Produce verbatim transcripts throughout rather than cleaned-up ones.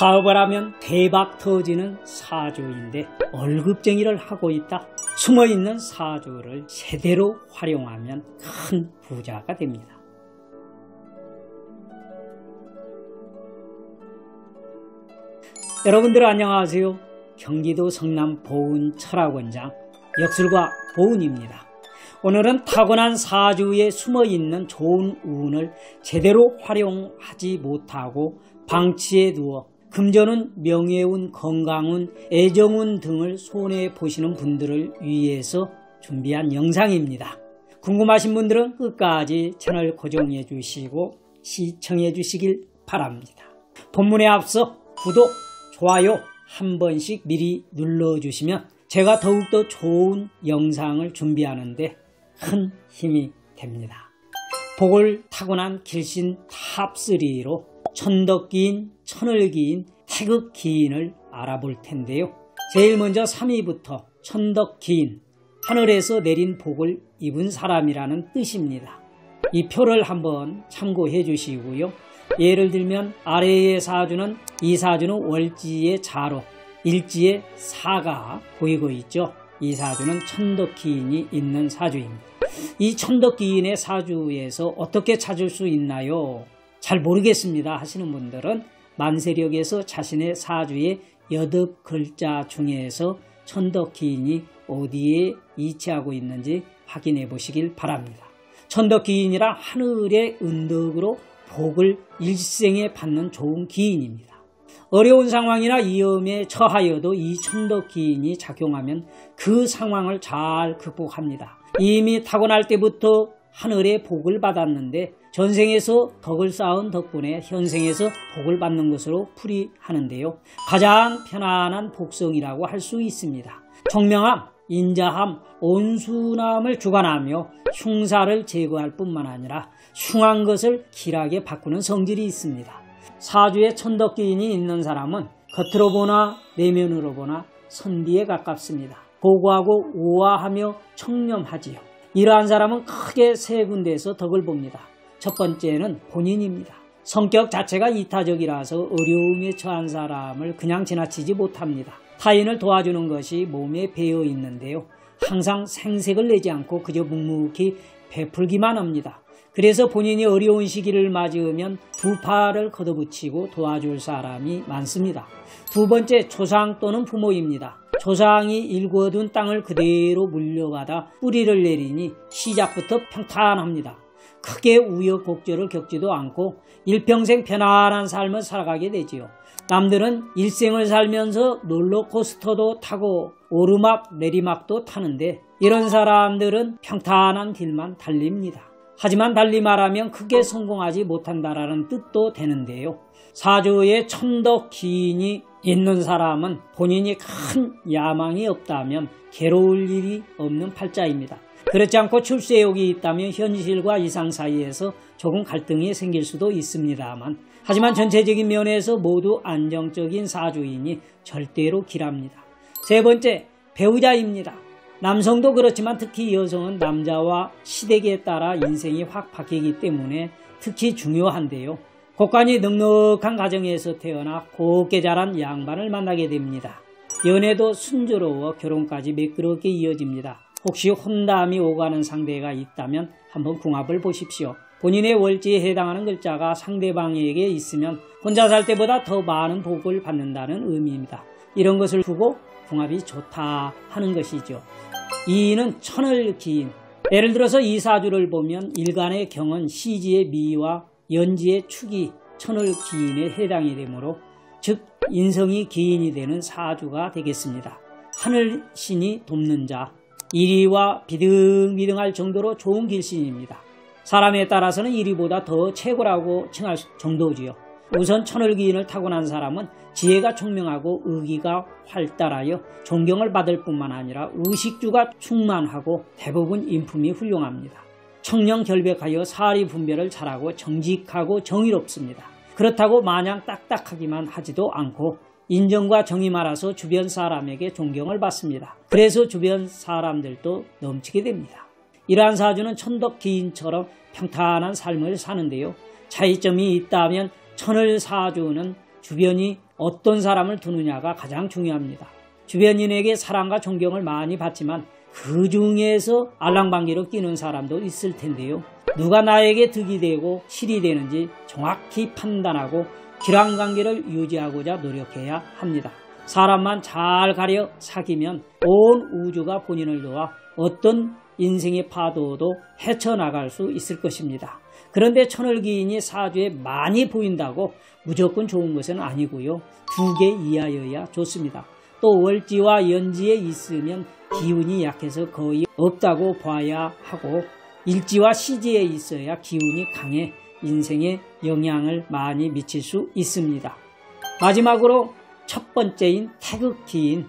사업을 하면 대박 터지는 사주인데 월급쟁이를 하고 있다. 숨어있는 사주를 제대로 활용하면 큰 부자가 됩니다. 여러분들 안녕하세요. 경기도 성남 보은 철학원장 역술가 보은입니다. 오늘은 타고난 사주에 숨어있는 좋은 운을 제대로 활용하지 못하고 방치에 누워 금전운, 명예운, 건강운, 애정운 등을 손해보시는 분들을 위해서 준비한 영상입니다. 궁금하신 분들은 끝까지 채널 고정해 주시고 시청해 주시길 바랍니다. 본문에 앞서 구독, 좋아요 한 번씩 미리 눌러주시면 제가 더욱더 좋은 영상을 준비하는데 큰 힘이 됩니다. 복을 타고난 길신 탑 쓰리로 천덕귀인, 천을귀인, 태극기인을 알아볼 텐데요. 제일 먼저 삼 위부터 천덕귀인, 하늘에서 내린 복을 입은 사람이라는 뜻입니다. 이 표를 한번 참고해 주시고요. 예를 들면 아래의 사주는 이 사주는 월지의 자로, 일지의 사가 보이고 있죠. 이 사주는 천덕귀인이 있는 사주입니다. 이 천덕귀인의 사주에서 어떻게 찾을 수 있나요? 잘 모르겠습니다 하시는 분들은 만세력에서 자신의 사주의 여덟 글자 중에서 천덕귀인이 어디에 위치하고 있는지 확인해 보시길 바랍니다. 천덕귀인이란 하늘의 은덕으로 복을 일생에 받는 좋은 귀인입니다. 어려운 상황이나 위험에 처하여도 이 천덕귀인이 작용하면 그 상황을 잘 극복합니다. 이미 타고날 때부터 하늘의 복을 받았는데 전생에서 덕을 쌓은 덕분에 현생에서 복을 받는 것으로 풀이하는데요. 가장 편안한 복성이라고 할 수 있습니다. 총명함, 인자함, 온순함을 주관하며 흉사를 제거할 뿐만 아니라 흉한 것을 길하게 바꾸는 성질이 있습니다. 사주에 천덕귀인이 있는 사람은 겉으로 보나 내면으로 보나 선비에 가깝습니다. 고고하고 우아하며 청렴하지요. 이러한 사람은 크게 세 군데에서 덕을 봅니다. 첫 번째는 본인입니다. 성격 자체가 이타적이라서 어려움에 처한 사람을 그냥 지나치지 못합니다. 타인을 도와주는 것이 몸에 배어 있는데요. 항상 생색을 내지 않고 그저 묵묵히 베풀기만 합니다. 그래서 본인이 어려운 시기를 맞으면 두 팔을 걷어붙이고 도와줄 사람이 많습니다. 두 번째, 조상 또는 부모입니다. 조상이 일궈둔 땅을 그대로 물려받아 뿌리를 내리니 시작부터 평탄합니다. 크게 우여곡절을 겪지도 않고 일평생 편안한 삶을 살아가게 되지요. 남들은 일생을 살면서 롤러코스터도 타고 오르막 내리막도 타는데 이런 사람들은 평탄한 길만 달립니다. 하지만 달리 말하면 크게 성공하지 못한다라는 뜻도 되는데요. 사주에 천덕귀인이 있는 사람은 본인이 큰 야망이 없다면 괴로울 일이 없는 팔자입니다. 그렇지 않고 출세욕이 있다면 현실과 이상 사이에서 조금 갈등이 생길 수도 있습니다만 하지만 전체적인 면에서 모두 안정적인 사주인이 절대로 길합니다. 세 번째, 배우자입니다. 남성도 그렇지만 특히 여성은 남자와 시대에 따라 인생이 확 바뀌기 때문에 특히 중요한데요. 고관이 넉넉한 가정에서 태어나 곱게 자란 양반을 만나게 됩니다. 연애도 순조로워 결혼까지 매끄럽게 이어집니다. 혹시 혼담이 오가는 상대가 있다면 한번 궁합을 보십시오. 본인의 월지에 해당하는 글자가 상대방에게 있으면 혼자 살 때보다 더 많은 복을 받는다는 의미입니다. 이런 것을 두고 궁합이 좋다 하는 것이죠. 이는 천을귀인. 예를 들어서 이 사주를 보면 일간의 경은 시지의 미와 연지의 축이 천을귀인에 해당이 되므로 즉 인성이 귀인이 되는 사주가 되겠습니다. 하늘신이 돕는 자, 일위와 비등비등할 정도로 좋은 길신입니다. 사람에 따라서는 일위보다 더 최고라고 칭할 정도지요. 우선 천을귀인을 타고난 사람은 지혜가 총명하고 의기가 활달하여 존경을 받을 뿐만 아니라 의식주가 충만하고 대부분 인품이 훌륭합니다. 청렴 결백하여 사리 분별을 잘하고 정직하고 정의롭습니다. 그렇다고 마냥 딱딱하기만 하지도 않고 인정과 정이 많아서 주변 사람에게 존경을 받습니다. 그래서 주변 사람들도 넘치게 됩니다. 이러한 사주는 천덕귀인처럼 평탄한 삶을 사는데요. 차이점이 있다면 천을 사주는 주변이 어떤 사람을 두느냐가 가장 중요합니다. 주변인에게 사랑과 존경을 많이 받지만 그 중에서 알랑방기로 끼는 사람도 있을 텐데요. 누가 나에게 득이 되고 실이 되는지 정확히 판단하고 길랑관계를 유지하고자 노력해야 합니다. 사람만 잘 가려 사귀면 온 우주가 본인을 도와 어떤 인생의 파도도 헤쳐나갈 수 있을 것입니다. 그런데 천을귀인이 사주에 많이 보인다고 무조건 좋은 것은 아니고요. 두 개 이하여야 좋습니다. 또 월지와 연지에 있으면 기운이 약해서 거의 없다고 봐야 하고 일지와 시지에 있어야 기운이 강해 인생에 영향을 많이 미칠 수 있습니다. 마지막으로 첫 번째인 태극기인,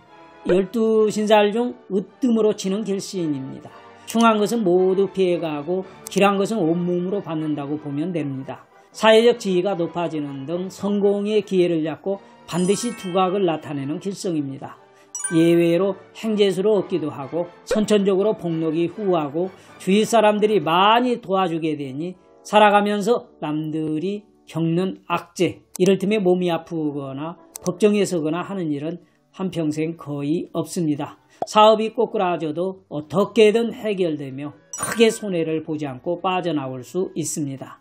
열두신살 중 으뜸으로 치는 길시인입니다. 충한 것은 모두 피해가고 길한 것은 온몸으로 받는다고 보면 됩니다. 사회적 지위가 높아지는 등 성공의 기회를 잡고 반드시 두각을 나타내는 길성입니다. 예외로 행재수로 얻기도 하고 선천적으로 복록이 후하고 주위 사람들이 많이 도와주게 되니 살아가면서 남들이 겪는 악재, 이를테면 몸이 아프거나 법정에 서거나 하는 일은 한평생 거의 없습니다. 사업이 꼬꾸라져도 어떻게든 해결되며 크게 손해를 보지 않고 빠져나올 수 있습니다.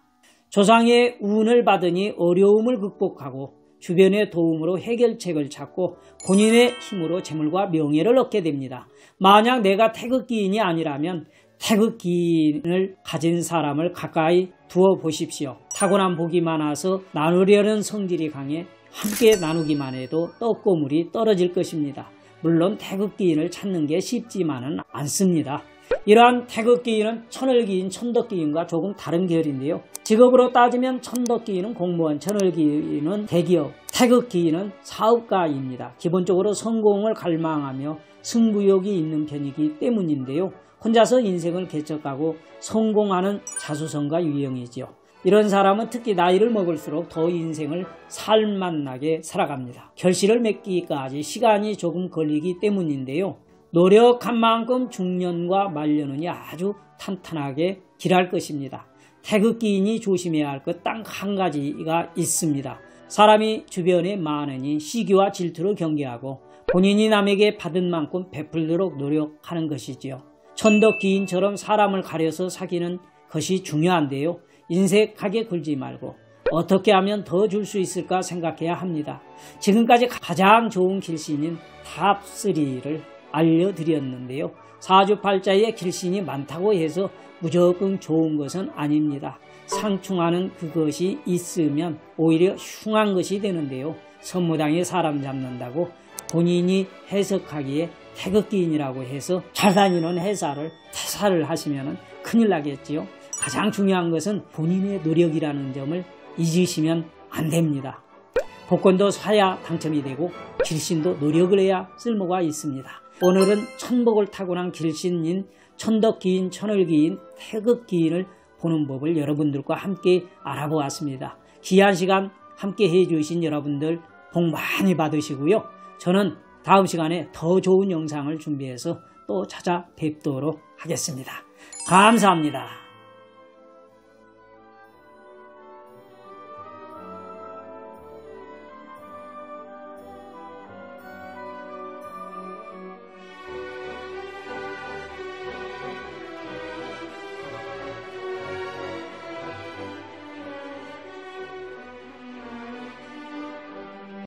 조상의 운을 받으니 어려움을 극복하고 주변의 도움으로 해결책을 찾고 본인의 힘으로 재물과 명예를 얻게 됩니다. 만약 내가 태극기인이 아니라면 태극기인을 가진 사람을 가까이 두어 보십시오. 타고난 복이 많아서 나누려는 성질이 강해 함께 나누기만 해도 떡고물이 떨어질 것입니다. 물론 태극기인을 찾는 게 쉽지만은 않습니다. 이러한 태극기인은 천을기인, 천덕기인과 조금 다른 계열인데요. 직업으로 따지면 천덕기인은 공무원, 천을기인은 대기업, 태극기인은 사업가입니다. 기본적으로 성공을 갈망하며 승부욕이 있는 편이기 때문인데요. 혼자서 인생을 개척하고 성공하는 자수성가 유형이지요. 이런 사람은 특히 나이를 먹을수록 더 인생을 살맛나게 살아갑니다. 결실을 맺기까지 시간이 조금 걸리기 때문인데요. 노력한 만큼 중년과 말년은 아주 탄탄하게 길할 것입니다. 태극기인이 조심해야 할 것 딱 한 가지가 있습니다. 사람이 주변에 많으니 시기와 질투를 경계하고 본인이 남에게 받은 만큼 베풀도록 노력하는 것이지요. 천덕귀인처럼 사람을 가려서 사귀는 것이 중요한데요. 인색하게 굴지 말고 어떻게 하면 더 줄 수 있을까 생각해야 합니다. 지금까지 가장 좋은 길신인 탑삼을 알려드렸는데요. 사주팔자에 길신이 많다고 해서 무조건 좋은 것은 아닙니다. 상충하는 그것이 있으면 오히려 흉한 것이 되는데요. 선무당에 사람 잡는다고 본인이 해석하기에 태극기인이라고 해서 잘 다니는 회사를 퇴사를 하시면 큰일 나겠지요. 가장 중요한 것은 본인의 노력이라는 점을 잊으시면 안 됩니다. 복권도 사야 당첨이 되고 길신도 노력을 해야 쓸모가 있습니다. 오늘은 천복을 타고난 길신인 천덕귀인, 천을귀인, 태극귀인을 보는 법을 여러분들과 함께 알아보았습니다. 귀한 시간 함께 해주신 여러분들 복 많이 받으시고요. 저는 다음 시간에 더 좋은 영상을 준비해서 또 찾아뵙도록 하겠습니다. 감사합니다.